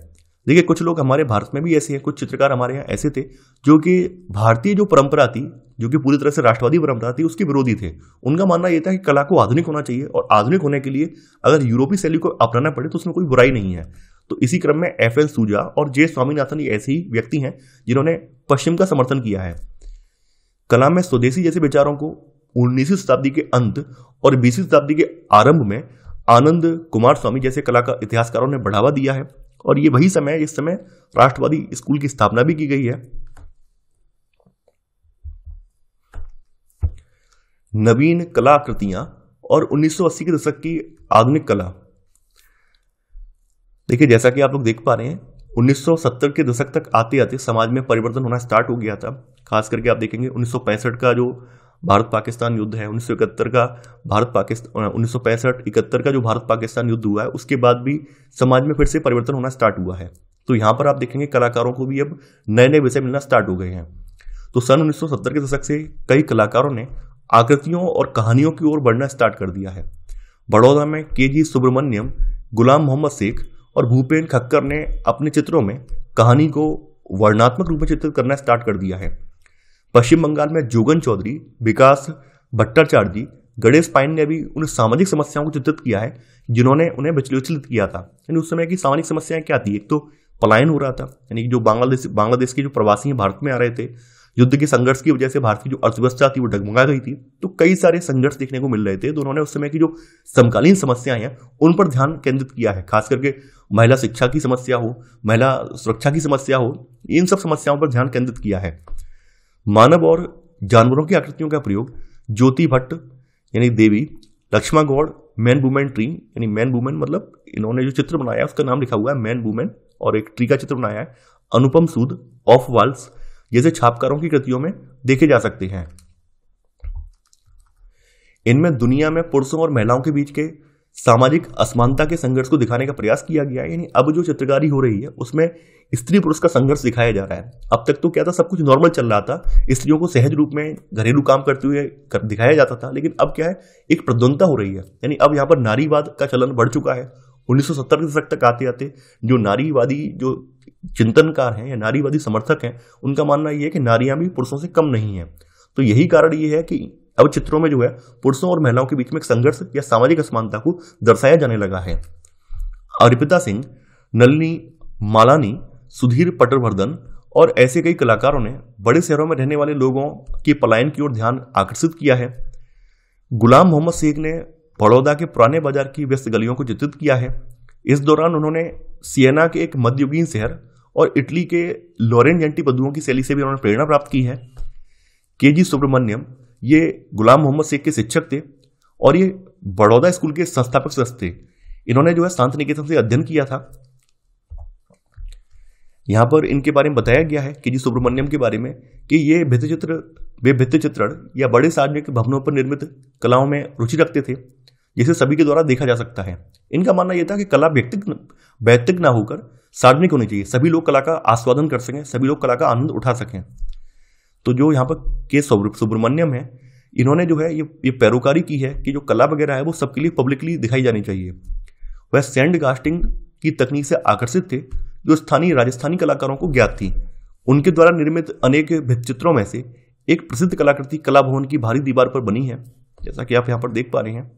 देखिए, कुछ लोग हमारे भारत में भी ऐसे हैं, कुछ चित्रकार हमारे यहाँ ऐसे थे जो कि भारतीय जो परंपरा थी, जो कि पूरी तरह से राष्ट्रवादी परंपरा थी, उसके विरोधी थे। उनका मानना यह था कि कला को आधुनिक होना चाहिए और आधुनिक होने के लिए अगर यूरोपीय शैली को अपनाना पड़े तो उसमें कोई बुराई नहीं है। तो इसी क्रम में FN सूजा और जे स्वामीनाथन ये ऐसे ही व्यक्ति हैं जिन्होंने पश्चिम का समर्थन किया है। कला में स्वदेशी जैसे विचारों को 19वीं शताब्दी के अंत और 20वीं शताब्दी के आरंभ में आनंद कुमार स्वामी जैसे कला का इतिहासकारों ने बढ़ावा दिया है और ये वही समय है जिस समय राष्ट्रवादी स्कूल की स्थापना भी की गई है। नवीन कला कृतियां और 1980 के दशक की आधुनिक कला। देखिए, जैसा कि आप लोग देख पा रहे हैं 1970 के दशक तक आते आते समाज में परिवर्तन होना स्टार्ट हो गया था। खास करके आप देखेंगे 1965 का जो भारत पाकिस्तान युद्ध है, 1971 का 1965-71 का जो भारत पाकिस्तान युद्ध हुआ है, उसके बाद भी समाज में फिर से परिवर्तन होना स्टार्ट हुआ है। तो यहाँ पर आप देखेंगे कलाकारों को भी अब नए नए विषय मिलना स्टार्ट हो गए हैं। तो सन 1970 के दशक से कई कलाकारों ने आकृतियों और कहानियों की ओर बढ़ना स्टार्ट कर दिया है। बड़ौदा में KG सुब्रमण्यम, गुलाम मोहम्मद शेख और भूपेन खक्कर ने अपने चित्रों में कहानी को वर्णनात्मक रूप में चित्रित करना स्टार्ट कर दिया है। पश्चिम बंगाल में जोगन चौधरी, विकास भट्टाचार्य जी, गणेश पाइन ने भी उन सामाजिक समस्याओं को चित्रित किया है जिन्होंने उन्हें विचलित किया था। यानी उस समय की सामाजिक समस्याएं क्या थी, एक तो पलायन हो रहा था, यानी कि जो बांग्लादेश के जो प्रवासी भारत में आ रहे थे, युद्ध के संघर्ष की वजह से भारत की जो अर्थव्यवस्था थी वो डगमगा गई थी। तो कई सारे संघर्ष देखने को मिल रहे थे। तो उन्होंने उस समय की जो समकालीन समस्याएं हैं उन पर ध्यान केंद्रित किया है। खास करके महिला शिक्षा की समस्या हो, महिला सुरक्षा की समस्या हो, इन सब समस्याओं पर ध्यान केंद्रित किया है। मानव और जानवरों की आकृतियों का प्रयोग ज्योति भट्ट यानी Devi, लक्ष्मा गौड़, man woman tree यानी मैन वुमेन मतलब इन्होंने जो चित्र बनाया उसका नाम लिखा हुआ है मैन वुमेन और एक ट्री का चित्र बनाया है, अनुपम सूद, ऑफ वाल्स जैसे छापकारों की कृतियों में देखे जा सकते हैं। इनमें दुनिया में पुरुषों और महिलाओं के बीच के सामाजिक असमानता के संघर्ष को दिखाने का प्रयास किया गया है। यानी अब जो चित्रकारी हो रही है उसमें स्त्री पुरुष का संघर्ष दिखाया जा रहा है। अब तक तो क्या था, सब कुछ नॉर्मल चल रहा था, स्त्रियों को सहज रूप में घरेलू काम करते हुए दिखाया जाता था। लेकिन अब क्या है, एक प्रतिद्वंदता हो रही है। यानी अब यहाँ पर नारीवाद का चलन बढ़ चुका है। 1970 के दशक तक आते आते जो नारीवादी जो चिंतनकार हैं या नारीवादी समर्थक हैं उनका मानना यह है कि नारियां भी पुरुषों से कम नहीं है। तो यही कारण ये है कि अब चित्रों में जो है पुरुषों और महिलाओं के बीच में एक संघर्ष या सामाजिक असमानता को दर्शाया जाने लगा है। अर्पिता सिंह, नलिनी मालानी, सुधीर पटवर्धन और ऐसे कई कलाकारों ने बड़े शहरों में रहने वाले लोगों के पलायन की ओर ध्यान आकर्षित किया है। गुलाम मोहम्मद शेख ने बड़ौदा के पुराने बाजार की व्यस्त गलियों को चित्रित किया है। इस दौरान उन्होंने सिएना के एक मध्ययुगीन शहर और इटली के लोरेंजेंटी बंधुओं की शैली से भी उन्होंने प्रेरणा प्राप्त की है। KG सुब्रमण्यम ये गुलाम मोहम्मद शेख के शिक्षक थे और ये बड़ौदा स्कूल के संस्थापक सदस्य थे। इन्होंने जो है शांतिनिकेतन से अध्ययन किया था। यहाँ पर इनके बारे में बताया गया है के जी सुब्रमण्यम के बारे में कि ये भित्तिचित्रण या बड़े सार्वजनिक भवनों पर निर्मित कलाओं में रुचि रखते थे जिसे सभी के द्वारा देखा जा सकता है। इनका मानना यह था कि कला व्यक्तिगत ना होकर सार्वजनिक होनी चाहिए, सभी लोग कला का आस्वादन कर सकें, सभी लोग कला का आनंद उठा सकें। तो जो यहाँ पर के सुब्रमण्यम है, इन्होंने जो है ये पैरोकारी की है कि जो कला वगैरह है वो सबके लिए पब्लिकली दिखाई जानी चाहिए। वह सैंड कास्टिंग की तकनीक से आकर्षित थे जो स्थानीय राजस्थानी कलाकारों को ज्ञात थी। उनके द्वारा निर्मित अनेक भित्तिचित्रों में से एक प्रसिद्ध कलाकृति कला भवन की भारी दीवार पर बनी है, जैसा कि आप यहाँ पर देख पा रहे हैं।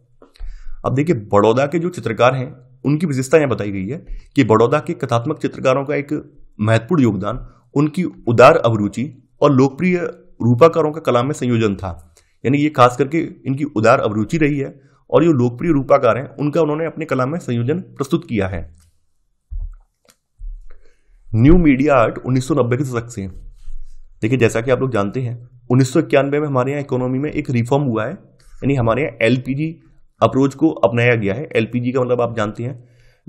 अब देखिए, बड़ौदा के जो चित्रकार हैं उनकी विशेषता यहाँ बताई गई है कि बड़ौदा के कथात्मक चित्रकारों का एक महत्वपूर्ण योगदान उनकी उदार अभिरुचि और लोकप्रिय रूपाकारों का कला में संयोजन था। यानी ये खास करके इनकी उदार अभिरुचि रही है और जो लोकप्रिय रूपाकार हैं उनका उन्होंने अपने कला में संयोजन प्रस्तुत किया है। न्यू मीडिया आर्ट 1990 के दशक से, देखिए जैसा कि आप लोग जानते हैं 1991 में हमारे यहाँ इकोनॉमी में एक रिफॉर्म हुआ है, यानी हमारे यहाँ LPG अप्रोच को अपनाया गया है। LPG का मतलब आप जानते हैं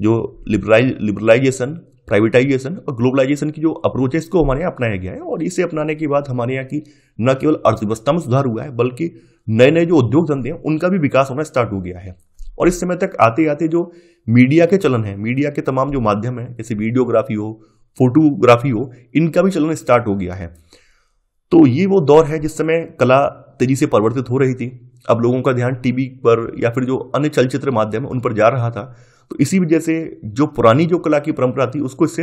जो लिबरलाइजेशन, प्राइवेटाइजेशन और ग्लोबलाइजेशन की जो अप्रोच है इसको हमारे यहाँ अपनाया गया है। और इसे अपनाने के बाद हमारे यहाँ की न केवल अर्थव्यवस्था में सुधार हुआ है बल्कि नए नए जो उद्योग धंधे हैं उनका भी विकास होना स्टार्ट हो गया है। और इस समय तक आते आते जो मीडिया के चलन है, मीडिया के तमाम जो माध्यम है जैसे वीडियोग्राफी हो, फोटोग्राफी हो, इनका भी चलन स्टार्ट हो गया है। तो ये वो दौर है जिस समय कला तेजी से परिवर्तित हो रही थी। अब लोगों का ध्यान टीवी पर या फिर जो अन्य चलचित्र माध्यम है उन पर जा रहा था। तो इसी वजह से जो पुरानी जो कला की परंपरा थी उसको इससे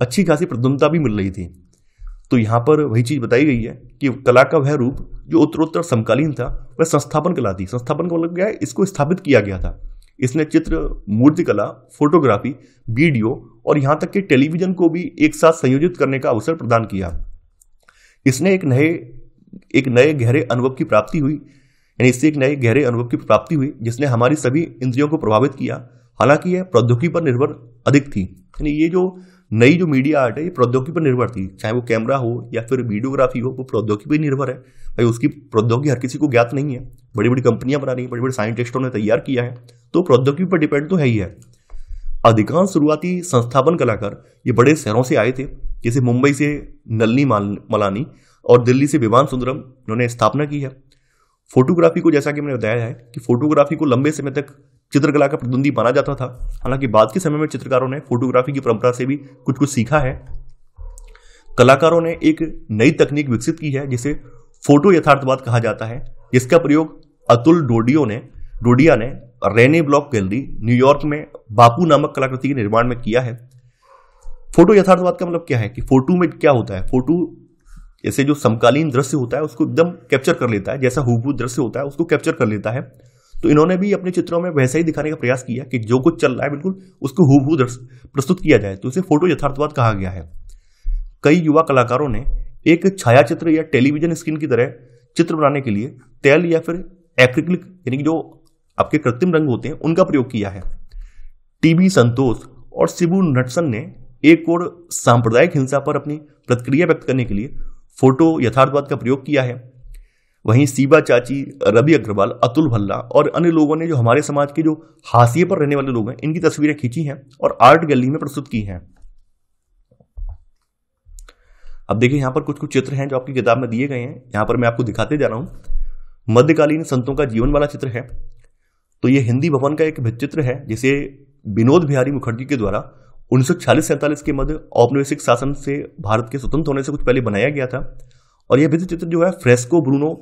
अच्छी खासी प्रदमता भी मिल रही थी। तो यहाँ पर वही चीज़ बताई गई है कि कला का वह रूप जो उत्तरोत्तर समकालीन था वह संस्थापन कला थी। संस्थापन का मतलब क्या है, इसको स्थापित किया गया था। इसने चित्र, मूर्तिकला, फोटोग्राफी, वीडियो और यहाँ तक कि टेलीविजन को भी एक साथ संयोजित करने का अवसर प्रदान किया। इसने एक नए गहरे अनुभव की प्राप्ति हुई, यानी इससे एक नए गहरे अनुभव की प्राप्ति हुई जिसने हमारी सभी इंद्रियों को प्रभावित किया। हालांकि यह प्रौद्योगिकी पर निर्भर अधिक थी, यानी ये जो नई जो मीडिया आर्ट है ये प्रौद्योगिकी पर निर्भर थी। चाहे वो कैमरा हो या फिर वीडियोग्राफी हो, वो प्रौद्योगिकी पर निर्भर है। भाई उसकी प्रौद्योगिकी हर किसी को ज्ञात नहीं है, बड़ी बड़ी कंपनियां बना रही हैं, बड़े बड़े साइंटिस्टों ने तैयार किया है, तो प्रौद्योगिकी पर डिपेंड तो है ही है। अधिकांश शुरुआती संस्थापन कलाकार ये बड़े शहरों से आए थे, जैसे मुंबई से नलनी मलानी और दिल्ली से विमान सुंदरम इन्होंने स्थापना की है। फोटोग्राफी को, जैसा कि मैंने बताया है कि फोटोग्राफी को लंबे समय तक चित्रकला का प्रतिद्वंदी माना जाता था। हालांकि बाद के समय में चित्रकारों ने फोटोग्राफी की परंपरा से भी कुछ कुछ सीखा है। कलाकारों ने एक नई तकनीक विकसित की है जिसे फोटो यथार्थवाद कहा जाता है, जिसका प्रयोग अतुल डोडिया ने रेने ब्लॉक गैलरी न्यूयॉर्क में बापू नामक कलाकृति के निर्माण में किया है। फोटो यथार्थवाद का मतलब क्या है कि फोटो में क्या होता है, फोटो जैसे जो समकालीन दृश्य होता है उसको एकदम कैप्चर कर लेता है, जैसा हूबहू दृश्य होता है उसको कैप्चर कर लेता है। तो इन्होंने भी अपने चित्रों में वैसा ही दिखाने का प्रयास किया कि जो कुछ चल रहा है बिल्कुल उसको हूबहू दृश्य प्रस्तुत किया जाए, तो उसे फोटो यथार्थवाद कहा गया है। कई युवा कलाकारों ने एक छायाचित्र या टेलीविजन स्क्रीन की तरह चित्र बनाने के लिए तेल या फिर एक्रिलिक, यानी जो आपके कृत्रिम रंग होते हैं, उनका प्रयोग किया है। टीबी संतोष और शिबू नटसन ने एक और सांप्रदायिक हिंसा पर अपनी प्रतिक्रिया व्यक्त करने के लिए फोटो यथार्थवाद का प्रयोग किया है। वहीं सीबा चाची, रवि अग्रवाल, अतुल भल्ला और अन्य लोगों ने जो हमारे समाज के जो हाशिए पर रहने वाले लोग हैं इनकी तस्वीरें खींची हैं और आर्ट गैलरी में प्रस्तुत की हैं। अब देखिए, यहाँ पर कुछ कुछ चित्र हैं जो आपकी किताब में दिए गए हैं, यहाँ पर मैं आपको दिखाते जा रहा हूँ। मध्यकालीन संतों का जीवन वाला चित्र है, तो ये हिंदी भवन का एक भित्तिचित्र है जिसे विनोद बिहारी मुखर्जी के द्वारा 1946-47 के मध्य औपनिवेशिक शासन से भारत के स्वतंत्र होने से कुछ पहले बनाया गया था। और यह भित्तिचित्र जो है फ्रेस्को ब्रूनो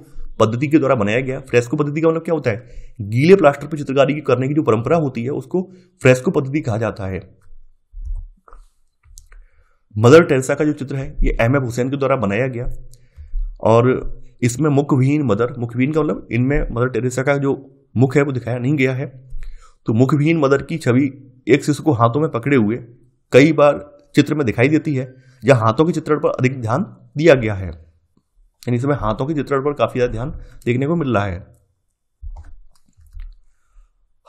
पद्धति के द्वारा बनाया गया। फ्रेस्को पद्धति का मतलब क्या होता है, गीले प्लास्टर पर चित्रकारी करने की जो परंपरा होती है उसको फ्रेस्को पद्धति कहा जाता है। मदर टेरेसा का जो चित्र है ये एम एफ हुसैन के द्वारा बनाया गया और इसमें मुखविहीन मदर, मुखविहीन का मतलब इनमें मदर टेरेसा का जो मुख है वो दिखाया नहीं गया है। तो मुखविहीन मदर की छवि एक शिशु को हाथों में पकड़े हुए कई बार चित्र में दिखाई देती है, जहां हाथों के चित्रण पर अधिक ध्यान दिया गया है। यानी इसमें हाथों के चित्रण पर काफी ज्यादा ध्यान देखने को मिल रहा है।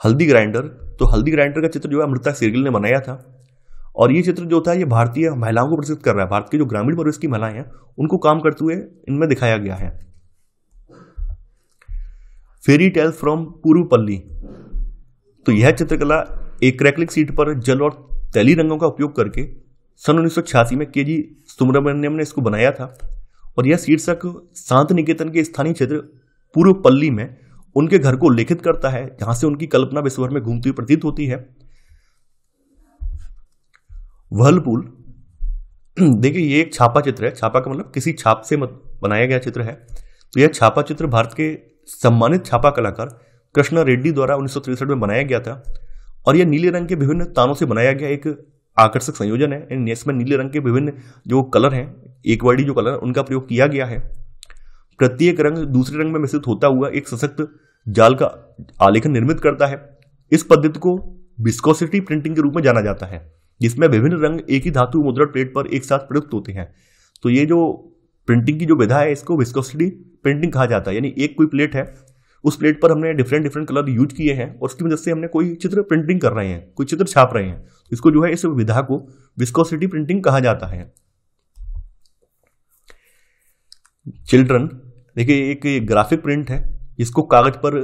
हल्दी ग्राइंडर, तो हल्दी ग्राइंडर का चित्र जो है अमृता शेरगिल ने बनाया था और ये चित्र जो था ये भारतीय महिलाओं को प्रदर्शित कर रहा है। भारत की जो ग्रामीण परिवेश की महिलाएं हैं उनको काम करते हुए इनमें दिखाया गया है। फेरी टेल फ्रॉम पूर्वपल्ली, तो यह चित्रकला एक क्रैकलिक सीट पर जल और तैली रंगों का उपयोग करके सन 1986 में के जी सुब्रमण्यम ने इसको बनाया था और यह शीर्षक शांतिनिकेतन के स्थानीय क्षेत्र पूर्वपल्ली में उनके घर को उल्लेखित करता है, जहां से उनकी कल्पना विश्वभर में घूमती हुई प्रतीत होती है। व्हर्लपूल, देखिए ये एक छापा चित्र है, छापा का मतलब किसी छाप से बनाया गया चित्र है। तो यह छापा चित्र भारत के सम्मानित छापा कलाकार कृष्णा रेड्डी द्वारा 1963 में बनाया गया था और यह नीले रंग के विभिन्न तानों से बनाया गया एक आकर्षक संयोजन है। इसमें नीले रंग के विभिन्न जो कलर हैं, एक वर्डी जो कलर उनका प्रयोग किया गया है। प्रत्येक रंग दूसरे रंग में मिश्रित होता हुआ एक सशक्त जाल का आलेखन निर्मित करता है। इस पद्धति को विस्कोसिटी प्रिंटिंग के रूप में जाना जाता है, जिसमें विभिन्न रंग एक ही धातु मुद्रण प्लेट पर एक साथ प्रयुक्त होते हैं। तो ये जो प्रिंटिंग की जो विधा है इसको विस्कोसिटी प्रिंटिंग कहा जाता है। यानी एक कोई प्लेट है, उस प्लेट पर हमने डिफरेंट कलर यूज किए हैं और उसकी वजह से हमने कोई चित्र प्रिंटिंग कर रहे हैं, कोई चित्र छाप रहे हैं। इसको जो है इस विधा को विस्कोसिटी प्रिंटिंग कहा जाता है। चिल्ड्रन, देखिए एक ग्राफिक प्रिंट है जिसको कागज पर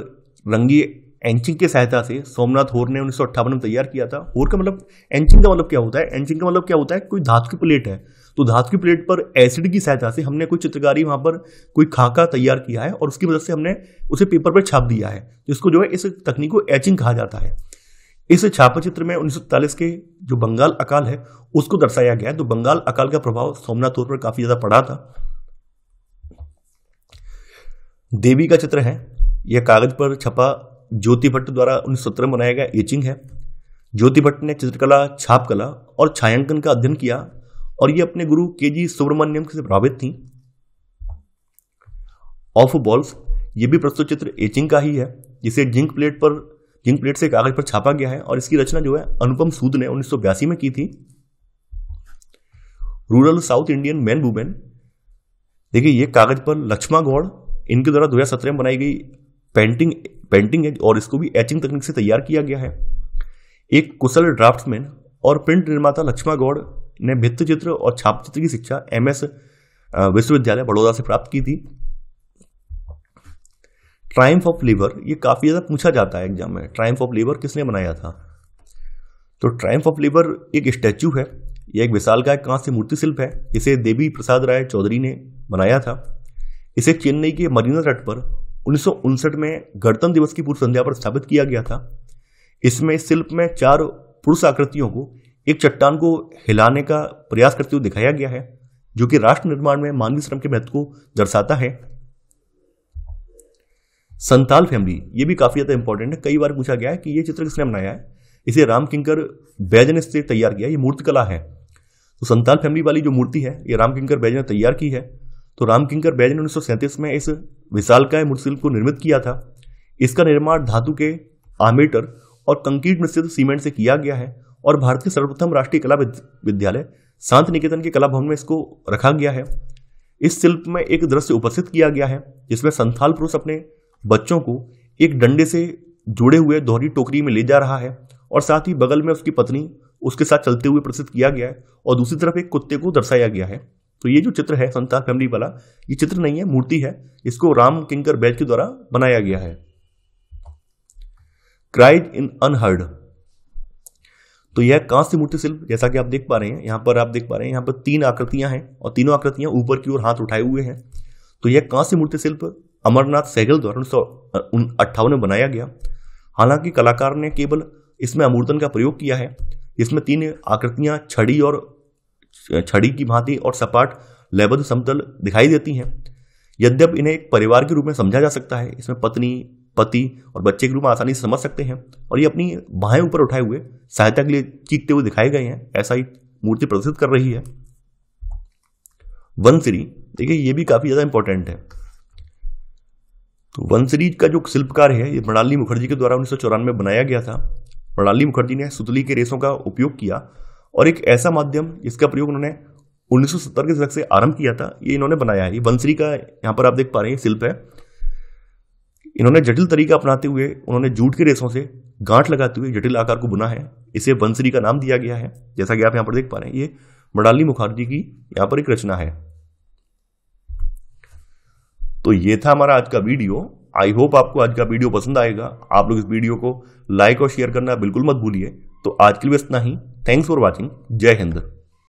रंगी एंचिंग की सहायता से सोमनाथ होर ने 1958 में तैयार किया था। होर का मतलब, एंचिंग का मतलब क्या होता है? एंचिंग का मतलब क्या होता है? कोई धातु की प्लेट है तो धातु की प्लेट पर एसिड की सहायता से हमने कोई चित्रकारी, वहां पर कोई खाका तैयार किया है और उसकी वजह से हमने उसे पेपर पर छाप दिया है। इसको जो है इस तकनीक को एचिंग कहा जाता है। इस छापा चित्र में 1943 के जो बंगाल अकाल है उसको दर्शाया गया है। तो बंगाल अकाल का प्रभाव सोमनाथ होर पर काफी ज्यादा पड़ा था। देवी का चित्र है, यह कागज पर छपा ज्योति भट्ट द्वारा 1917 में बनाया गया एचिंग है। ज्योति भट्ट ने चित्रकला, छाप कला और छायांकन का अध्ययन किया और ये अपने गुरु के जी सुब्रमण्यम से प्रभावित थी। ऑफ बॉल्स, ये भी प्रस्तुत चित्र एचिंग का ही है, जिसे जिंक प्लेट से कागज पर छापा गया है और इसकी रचना जो है अनुपम सूद ने 1982 में की थी। Rural south Indian man woman, देखिए ये कागज पर लक्ष्मा गौड़ इनके द्वारा 2017 में बनाई गई पेंटिंग है और इसको भी एचिंग तकनीक से तैयार किया गया है। एक कुशल ड्राफ्ट्समैन और प्रिंट निर्माता लक्ष्मा गौड़ ने भित्त चित्र और छाप चित्र की शिक्षा MS विश्वविद्यालय बड़ौदा से प्राप्त की थी। ट्रायम्फ ऑफ लेबर, ये काफी ज्यादा पूछा जाता है एग्जाम में, ट्रायम्फ ऑफ लेबर किसने बनाया था? तो ट्रायम्फ ऑफ लेबर एक स्टैच्यू है, यह एक विशालकाय कांच से मूर्तिशिल्प है जिसे देवी प्रसाद राय चौधरी ने बनाया था। इसे चेन्नई के मरीना तट पर 1959 में गणतंत्र दिवस की पूर्व संध्या पर स्थापित किया गया था। इसमें शिल्प में 4 पुरुष आकृतियों को एक चट्टान को हिलाने का प्रयास करते हुए दिखाया गया है, जो कि राष्ट्र निर्माण में मानवीय श्रम के महत्व को दर्शाता है। संताल फैमिली, ये भी काफी ज्यादा इंपॉर्टेंट है, कई बार पूछा गया है कि ये चित्र किसने बनाया है। इसे रामकिंकर बैज ने से तैयार किया, ये मूर्तिकला है। तो संताल फैमिली वाली जो मूर्ति है ये रामकिंकर बैज ने तैयार की है। तो रामकिंकर बैज ने 1937 में इस विशालकाय मूर्तिशिल्प को निर्मित किया था। इसका निर्माण धातु के आमेटर और कंक्रीट मिश्रित सीमेंट से किया गया है और भारत के सर्वप्रथम राष्ट्रीय कला विद्यालय शांतिनिकेतन के कला भवन में इसको रखा गया है। इस शिल्प में एक दृश्य उपस्थित किया गया है जिसमें संथाल पुरुष अपने बच्चों को एक डंडे से जुड़े हुए दोहरी टोकरी में ले जा रहा है और साथ ही बगल में उसकी पत्नी उसके साथ चलते हुए प्रस्तुत किया गया है और दूसरी तरफ एक कुत्ते को दर्शाया गया है। तो ये जो चित्र है संथाल फैमिली वाला, ये चित्र नहीं है, मूर्ति है, इसको रामकिंकर बैज के द्वारा बनाया गया है। क्राइज इन अनहर्ड, तो यह कांस्य मूर्तिशिल्प, जैसा कि आप देख पा रहे हैं, यहाँ पर आप देख पा रहे हैं, यहाँ पर 3 आकृतियां हैं और तीनों आकृतियां ऊपर की ओर हाथ उठाए हुए हैं। तो यह कांस्य मूर्तिशिल्प अमरनाथ सहगल द्वारा 1958 में बनाया गया। हालांकि कलाकार ने केवल इसमें अमूर्तन का प्रयोग किया है। इसमें 3 आकृतियां छड़ी की भांति और सपाट लयबद्ध समतल दिखाई देती हैं। यद्यप इन्हें एक परिवार के रूप में समझा जा सकता है, इसमें पत्नी, पति और बच्चे के रूप में आसानी से समझ सकते हैं और ये अपनी बाहें ऊपर उठाए हुए सहायता के लिए चीखते हुए दिखाए गए हैं। ऐसा ही मूर्ति प्रदर्शित कर रही है। वंसरी, देखिए ये भी काफी ज्यादा इंपॉर्टेंट है। तो वंसरी का जो शिल्पकार है ये मृणालिनी मुखर्जी के द्वारा 1994 में बनाया गया था। मृणालिनी मुखर्जी ने सुतली के रेशों का उपयोग किया और एक ऐसा माध्यम जिसका प्रयोग उन्होंने 1970 के दशक से आरंभ किया था, ये इन्होंने बनाया है। ये वंसरी का यहाँ पर आप देख पा रहे हैं शिल्प है। इन्होंने जटिल तरीका अपनाते हुए उन्होंने जूट के रेशों से गांठ लगाते हुए जटिल आकार को बुना है। इसे वंसरी का नाम दिया गया है। जैसा कि आप यहाँ पर देख पा रहे हैं, ये मृणालिनी मुखर्जी की यहाँ पर एक रचना है। तो ये था हमारा आज का वीडियो। आई होप आपको आज का वीडियो पसंद आएगा। आप लोग इस वीडियो को लाइक और शेयर करना बिल्कुल मत भूलिए। तो आज के लिए बस इतना ही। Thanks for watching. जय हिंद।